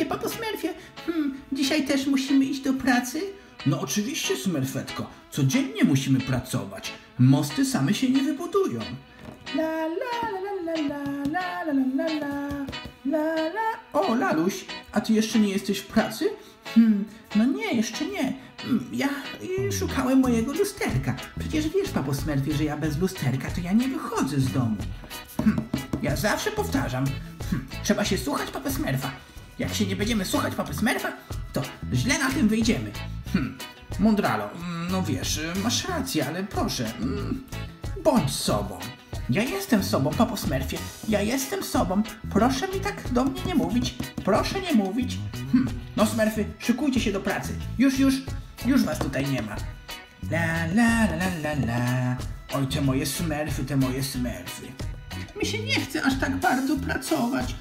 Smerfie, papo Smerfie, dzisiaj też musimy iść do pracy? No oczywiście, Smerfetko, codziennie musimy pracować. Mosty same się nie wybudują. La la la la la la la la la. O, Laluś, a ty jeszcze nie jesteś w pracy? No nie, jeszcze nie. Ja szukałem mojego lusterka. Przecież wiesz, papo Smerfie, że ja bez lusterka to ja nie wychodzę z domu. Ja zawsze powtarzam, trzeba się słuchać Papy Smerfa. Jak się nie będziemy słuchać Papy Smerfa, to źle na tym wyjdziemy. Mądralo, no wiesz, masz rację, ale proszę, bądź sobą. Ja jestem sobą, Papo Smerfie, ja jestem sobą. Proszę mi tak do mnie nie mówić, proszę nie mówić. No Smerfy, szykujcie się do pracy. Już was tutaj nie ma. La la la la la. Oj, te moje Smerfy, te moje Smerfy. Mi się nie chce aż tak bardzo pracować.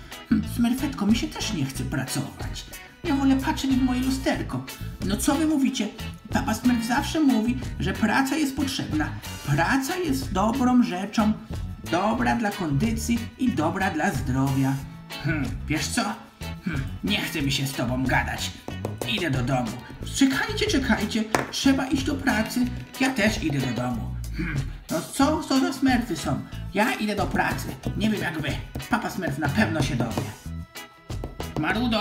Smerfetko, mi się też nie chce pracować. Ja wolę patrzeć w moje lusterko. No co wy mówicie? Papa Smerf zawsze mówi, że praca jest potrzebna. Praca jest dobrą rzeczą. Dobra dla kondycji i dobra dla zdrowia. Wiesz co? Nie chce mi się z tobą gadać. Idę do domu. Czekajcie, czekajcie. Trzeba iść do pracy. Ja też idę do domu. No co za Smerfy są? Ja idę do pracy. Nie wiem jak wy. Papa Smerf na pewno się dowie. Marudo,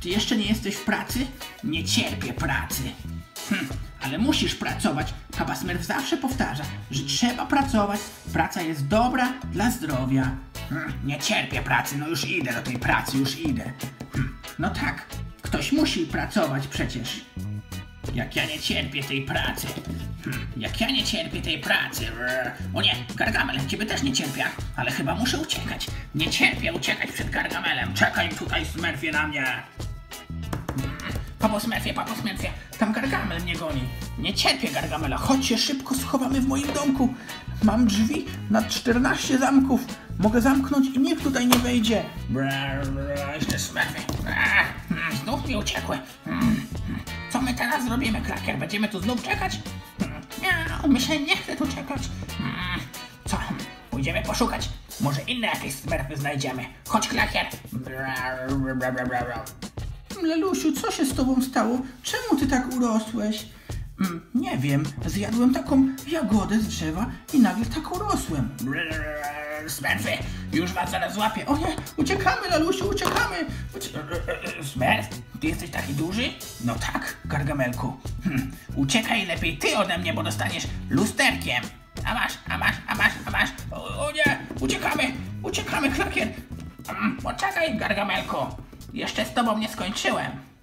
ty jeszcze nie jesteś w pracy? Nie cierpię pracy. Ale musisz pracować. Papa Smerf zawsze powtarza, że trzeba pracować. Praca jest dobra dla zdrowia. Nie cierpię pracy. No już idę do tej pracy, już idę. No tak, ktoś musi pracować przecież. Jak ja nie cierpię tej pracy. Jak ja nie cierpię tej pracy. O nie, Gargamel, ciebie też nie cierpię, ale chyba muszę uciekać. Nie cierpię uciekać przed Gargamelem. Czekaj tutaj, Smerfie, na mnie. Papo Smerfie, tam Gargamel mnie goni. Nie cierpię Gargamela, chodź się szybko schowamy w moim domku. Mam drzwi na 14 zamków. Mogę zamknąć i nikt tutaj nie wejdzie. Jeszcze Smerfie. Znów mi uciekły. Co my teraz zrobimy, klakier? Będziemy tu znów czekać? Miau, my się nie chce tu czekać. Co? Pójdziemy poszukać. Może inne jakieś Smerfy znajdziemy. Chodź, klakier. Lelusiu, co się z tobą stało? Czemu ty tak urosłeś? Nie wiem. Zjadłem taką jagodę z drzewa i nagle tak urosłem. Smerfy, już was zaraz złapię. O nie, uciekamy, Lalusiu, uciekamy. Smerf, ty jesteś taki duży? No tak, Gargamelku. Uciekaj lepiej ty ode mnie, bo dostaniesz lusterkiem. A masz. O nie, uciekamy, klakier. Poczekaj, Gargamelku. Jeszcze z tobą nie skończyłem.